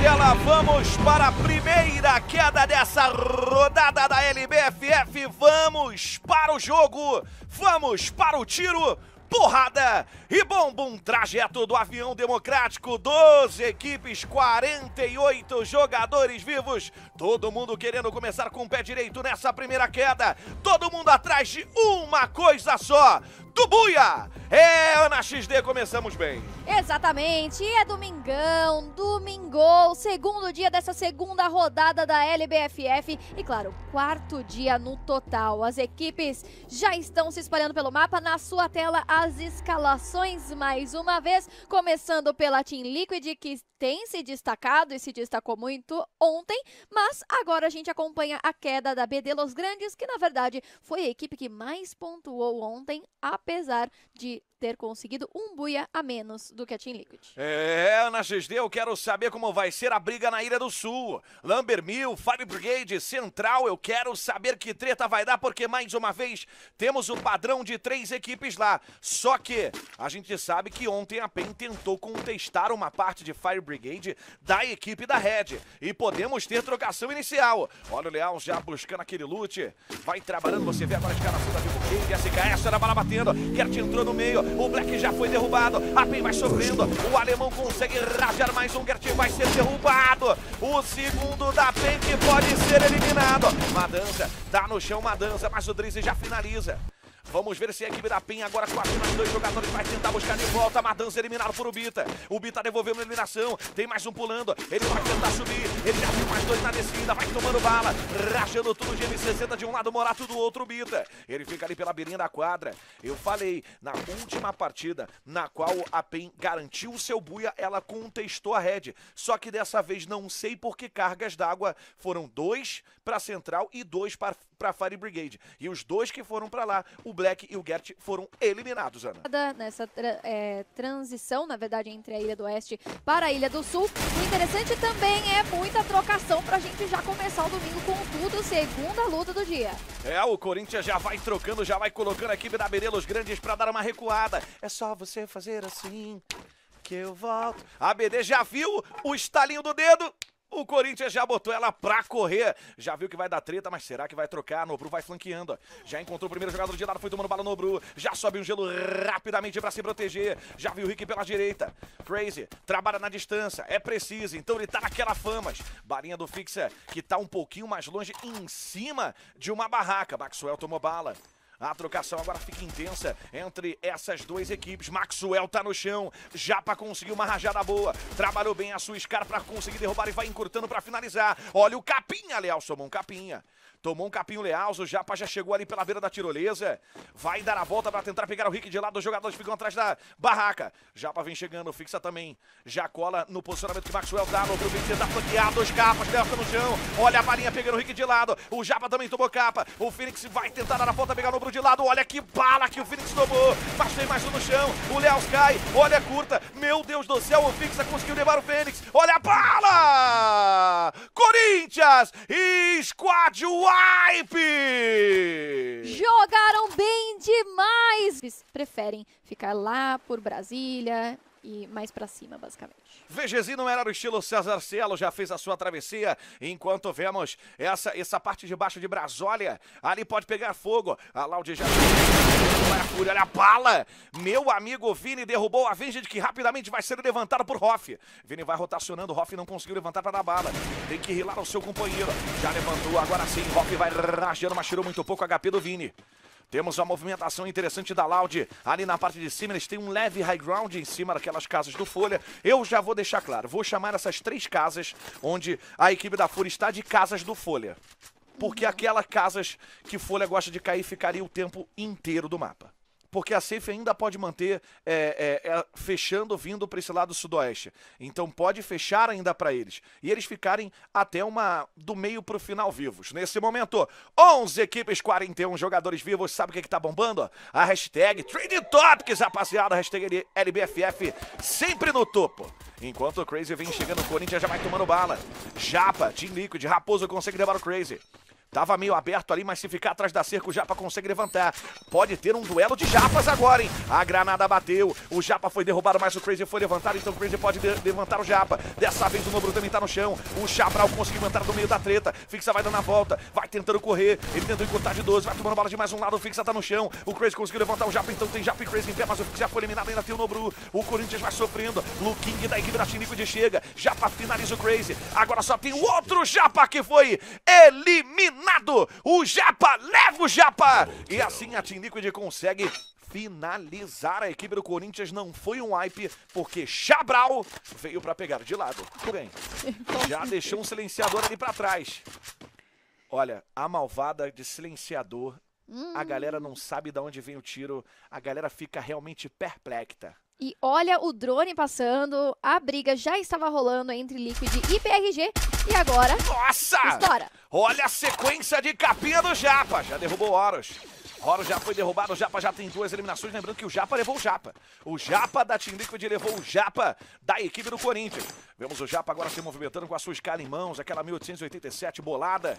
tela, vamos para a primeira queda dessa rodada da LBFF, vamos para o jogo, vamos para o tiro, porrada e bombum, trajeto do avião democrático, 12 equipes, 48 jogadores vivos, todo mundo querendo começar com o pé direito nessa primeira queda, todo mundo atrás de uma coisa só, Tubuia! Na XD começamos bem. Exatamente, e é domingão, domingou, segundo dia dessa segunda rodada da LBFF e claro, quarto dia no total. As equipes já estão se espalhando pelo mapa, na sua tela as escalações mais uma vez, começando pela Team Liquid que tem se destacado e se destacou muito ontem, mas agora a gente acompanha a queda da BD Los Grandes, que na verdade foi a equipe que mais pontuou ontem, apesar de ter conseguido um buia a menos do que a Team Liquid. Na XD eu quero saber como vai ser a briga na Ilha do Sul. Lambermil, Fire Brigade, Central, eu quero saber que treta vai dar, porque mais uma vez temos o padrão de 3 equipes lá. Só que a gente sabe que ontem a PEN tentou contestar uma parte de Fire Brigade da equipe da Red. E podemos ter trocação inicial. Olha o Leão já buscando aquele loot. Vai trabalhando, você vê agora a escalação da Vivo Keyd, SKS, era a bala batendo, Kert entrou no meio, o Black já foi derrubado, a PEN vai sofrendo, o alemão consegue rajar mais um, Kert vai ser derrubado, o segundo da PEN que pode ser eliminado, Madanza, tá no chão Madanza, mas o Drizzy já finaliza. Vamos ver se a equipe da PEN agora com apenas 2 jogadores vai tentar buscar de volta. Madanza eliminado por o Bita devolveu uma eliminação, tem mais um pulando, ele vai tentar subir, ele já viu mais 2 na descida, vai tomando bala, rachando tudo, GM60 de um lado, Morato do outro, Bita. Ele fica ali pela beirinha da quadra. Eu falei, na última partida na qual a PEN garantiu o seu buia, ela contestou a Red, só que dessa vez não sei por que cargas d'água foram 2 para Central e 2 para Fire Brigade, e os 2 que foram para lá, o Black e o Kert foram eliminados, Ana. Nessa transição, na verdade, entre a Ilha do Oeste para a Ilha do Sul. O interessante também é muita trocação pra gente já começar o domingo com tudo, segunda luta do dia. O Corinthians já vai trocando, já vai colocando a equipe da BD Los Grandes pra dar uma recuada. É só você fazer assim que eu volto. A BD já viu o estalinho do dedo. O Corinthians já botou ela pra correr. Já viu que vai dar treta, mas será que vai trocar? Nobru vai flanqueando. Já encontrou o primeiro jogador de lado, foi tomando bala no Nobru. Já sobe um gelo rapidamente pra se proteger. Já viu o Rick pela direita. Crazy, trabalha na distância. É preciso, então ele tá naquela famas. Balinha do Fixa, que tá um pouquinho mais longe, em cima de uma barraca. Maxwell tomou bala. A trocação agora fica intensa entre essas 2 equipes. Maxwell tá no chão, Japa conseguiu uma rajada boa. Trabalhou bem a sua Scar pra conseguir derrubar e vai encurtando pra finalizar. Olha o Capinha, Leal tomou um Capinha. Tomou um capinho Leals, o Japa já chegou ali pela beira da tirolesa. Vai dar a volta para tentar pegar o Rick de lado, os jogadores ficam atrás da barraca. Japa vem chegando, Fixa também. Já cola no posicionamento que Maxwell dá, no outro Vincent tá flanqueado, os capas, Delta no chão. Olha a balinha pegando o Rick de lado, o Japa também tomou capa. O Phoenix vai tentar dar a volta, pegar o Nobru de lado, olha que bala que o Phoenix tomou. Mas tem mais um no chão, o Leals cai, olha a curta. Meu Deus do céu, o Fixa conseguiu levar o Fênix, olha a bala! Corinthians e Squad Wipe! Jogaram bem demais! Eles preferem ficar lá por Brasília e mais pra cima, basicamente. VGZ não era do estilo César Cielo, já fez a sua travessia, enquanto vemos essa parte de baixo de Brasólia, ali pode pegar fogo. A Loud já... Olha a Fúria, olha a bala! Meu amigo Vini derrubou a Vinged, que rapidamente vai ser levantado por Hoff. Vini vai rotacionando, Hoff não conseguiu levantar pra dar bala. Tem que rilar o seu companheiro. Já levantou, agora sim, Hoff vai rajando, mas tirou muito pouco HP do Vini. Temos uma movimentação interessante da Loud ali na parte de cima, eles têm um leve high ground em cima daquelas casas do Folha. Eu já vou deixar claro, vou chamar essas 3 casas onde a equipe da Fúria está de casas do Folha. Porque aquelas casas que Folha gosta de cair ficaria o tempo inteiro do mapa. Porque a safe ainda pode manter fechando, vindo para esse lado sudoeste. Então pode fechar ainda para eles. E eles ficarem até do meio para o final vivos. Nesse momento, 11 equipes, 41 jogadores vivos. Sabe o que tá bombando? A hashtag Trending Topics, rapaziada. Hashtag LBFF sempre no topo. Enquanto o Crazy vem chegando, o Corinthians já vai tomando bala. Japa, Team Liquid, Raposo consegue levar o Crazy. Tava meio aberto ali, mas se ficar atrás da cerca, o Japa consegue levantar. Pode ter um duelo de Japas agora, hein? A granada bateu, o Japa foi derrubado, mas o Crazy foi levantado, então o Crazy pode levantar o Japa. Dessa vez o Nobru também tá no chão. O Chabral conseguiu entrar no meio da treta. Fixa vai dando a volta, vai tentando correr. Ele tentou encurtar de 12, vai tomando bola de mais um lado. O Fixa tá no chão, o Crazy conseguiu levantar o Japa, então tem Japa e Crazy em pé, mas o Fixa foi eliminado, ainda tem o Nobru. O Corinthians vai sofrendo. Luking da equipe da Team Liquid chega. Japa finaliza o Crazy. Agora só tem o outro Japa que foi eliminado. O Japa leva o Japa. E assim a Team Liquid consegue finalizar a equipe do Corinthians. Não foi um wipe, porque Chabral veio pra pegar de lado. Bem, já deixou um silenciador ali pra trás. Olha, a malvada de silenciador. A galera não sabe de onde vem o tiro. A galera fica realmente perplexa. E olha o drone passando, a briga já estava rolando entre Liquid e PRG, e agora... Nossa! Estoura! Olha a sequência de capinha do Japa, já derrubou o Horus. Horus já foi derrubado, o Japa já tem duas eliminações, lembrando que o Japa levou o Japa. O Japa da Team Liquid levou o Japa da equipe do Corinthians. Vemos o Japa agora se movimentando com a sua escala em mãos, aquela 1887 bolada.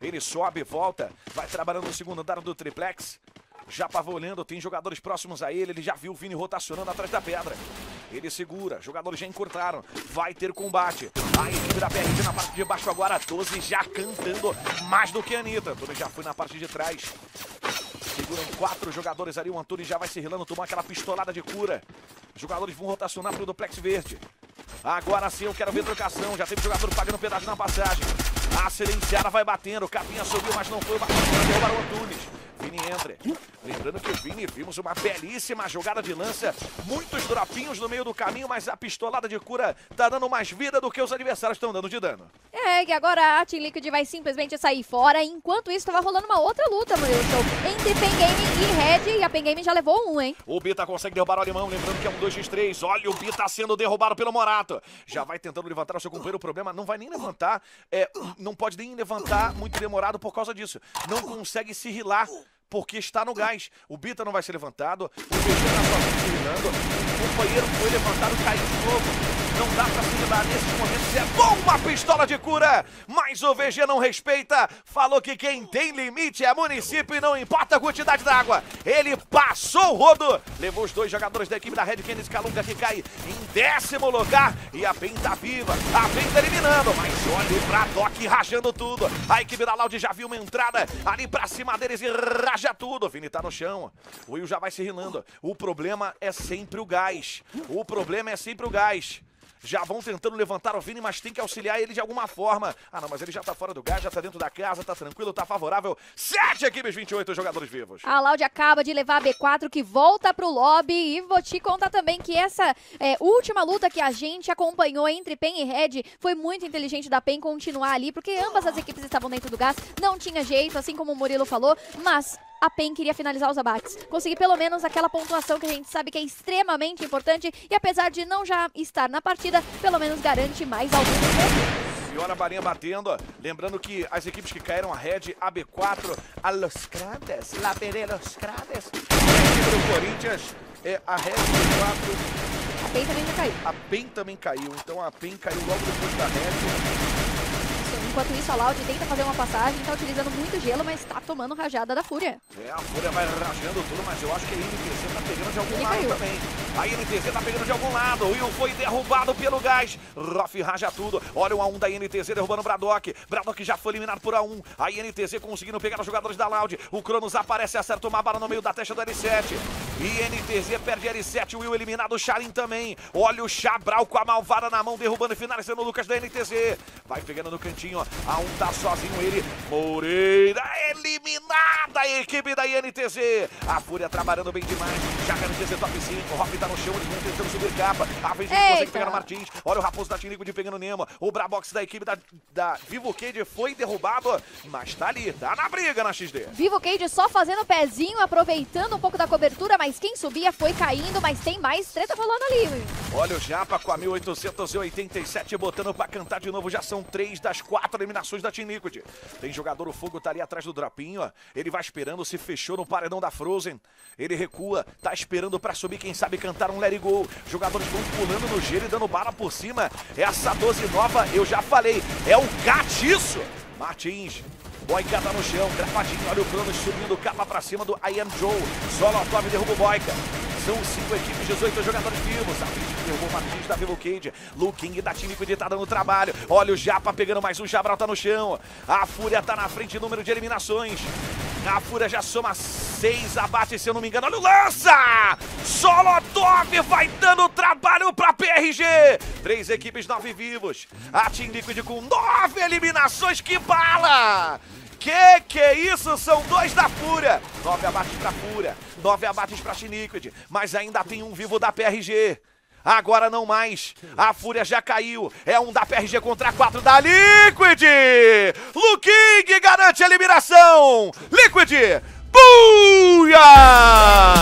Ele sobe, volta, vai trabalhando no segundo andar do triplex. Japa vai olhando, tem jogadores próximos a ele, ele já viu o Vini rotacionando atrás da pedra. Ele segura, jogadores já encurtaram, vai ter combate. A equipe da PRG na parte de baixo agora, 12 já cantando mais do que a Anitta. Antônio já foi na parte de trás. Seguram 4 jogadores ali, o Antônio já vai se rilando, tomou aquela pistolada de cura. Jogadores vão rotacionar pro duplex verde. Agora sim eu quero ver trocação, já teve jogador pagando pedágio na passagem. A silenciada vai batendo, Capinha subiu, mas não foi, derrubaram o Antunes. Vini entra. Lembrando que o Vini, vimos uma belíssima jogada de lança. Muitos dropinhos no meio do caminho, mas a pistolada de cura tá dando mais vida do que os adversários estão dando de dano. É, e agora a Team Liquid vai simplesmente sair fora. Enquanto isso, tava rolando uma outra luta, Murilson, entre PEN Gaming e Red. E a PEN Gaming já levou um, hein? O Bita consegue derrubar o alemão, lembrando que é um 2x3. Olha, o Bita sendo derrubado pelo Morato. Já vai tentando levantar o seu companheiro. O problema não vai nem levantar. Não pode nem levantar muito demorado por causa disso. Não consegue se rilar, porque está no gás. O Bita não vai ser levantado, o Bita está sozinho se virando, o companheiro foi levantado, caiu de novo. Não dá pra se lidar nesses momentos. É bomba, pistola de cura, mas o VG não respeita. Falou que quem tem limite é município e não importa a quantidade d'água. Ele passou o rodo, levou os 2 jogadores da equipe da Red, Kennedy Calunga, que cai em 10º lugar. E a PEN tá viva, a PEN tá eliminando, mas olha pra Doc rajando tudo. A equipe da Loud já viu uma entrada ali pra cima deles e raja tudo. O Vini tá no chão, o Will já vai se rilando. O problema é sempre o gás. O problema é sempre o gás. Já vão tentando levantar o Vini, mas tem que auxiliar ele de alguma forma. Ah, não, mas ele já tá fora do gás, já tá dentro da casa, tá tranquilo, tá favorável. 7 equipes, 28 jogadores vivos. A Loud acaba de levar a B4, que volta pro lobby. E vou te contar também que essa última luta que a gente acompanhou entre PEN e Red foi muito inteligente da PEN continuar ali, porque ambas as equipes estavam dentro do gás, não tinha jeito, assim como o Murilo falou, mas... a PEN queria finalizar os abates, conseguir pelo menos aquela pontuação que a gente sabe que é extremamente importante e apesar de não já estar na partida, pelo menos garante mais algum tempo. E olha a barinha batendo, lembrando que as equipes que caíram, a Red, a B4, a Loscrates, la BD Los Grandes, o Corinthians, a Red, a B4, a PEN também já caiu. A PEN também caiu, então a PEN caiu logo depois da Red. Enquanto isso, a Loud tenta fazer uma passagem, tá utilizando muito gelo, mas tá tomando rajada da Fúria. É, a Fúria vai rajando tudo, mas eu acho que a INTZ tá pegando de algum lado também. A INTZ tá pegando de algum lado. O Will foi derrubado pelo gás. Roff raja tudo. Olha o A1 da INTZ derrubando o Braddock. Braddock já foi eliminado por A1. A INTZ conseguindo pegar os jogadores da Loud. O Cronos aparece, acerta uma bala no meio da testa do L7. INTZ perde L7. O Will eliminado, o Charin também. Olha o Chabral com a malvada na mão, derrubando e finalizando o Lucas da INTZ. Vai pegando no cantinho. A1 tá sozinho, ele. Moreira eliminada a equipe da INTZ. A Fúria trabalhando bem demais. Já INTZ top 5. O Hop tá no chão, eles vão tentando subir capa. A vez consegue pegar o Martins. Olha o Raposo da Team Liquid pegando o Nemo. O Brabox da equipe da Vivo Keyd foi derrubado, mas tá ali, tá na briga na XD. Vivo Keyd só fazendo o pezinho, aproveitando um pouco da cobertura, mas quem subia foi caindo, mas tem mais treta falando ali. Olha o Japa com a 1887 botando pra cantar de novo. Já são 3 das 4 eliminações da Team Liquid. Tem jogador, o Fogo tá ali atrás do Drapinho, ó. Ele vai esperando, se fechou no paredão da Frozen. Ele recua, tá esperando pra subir, quem sabe cantar um Let It Go. Jogadores vão pulando no gelo e dando bala por cima. Essa 12 nova, eu já falei, é o gatiço. Martins Boyka tá no chão, gravadinho, olha o Cronos subindo, capa pra cima do I Am Joe. Solo ao top, derruba o Boyka. São 5 equipes, 18 jogadores vivos. A Vivo derrubou o Martins da Vivo Keyd. Lu King da Team Liquid tá dando trabalho. Olha o Japa pegando mais um, Jabral tá no chão. A Fúria tá na frente, número de eliminações. A Fúria já soma 6 abates, se eu não me engano. Olha o lança! Solo top vai dando trabalho pra PRG. 3 equipes, 9 vivos. A Team Liquid com 9 eliminações, que bala! Que é isso? São 2 da Fúria. 9 abates pra Fúria, 9 abates pra Team Liquid, mas ainda tem um vivo da PRG. Agora não mais. A Fúria já caiu. É um da PRG contra 4 da Liquid. Lu King garante a eliminação. Liquid, buia!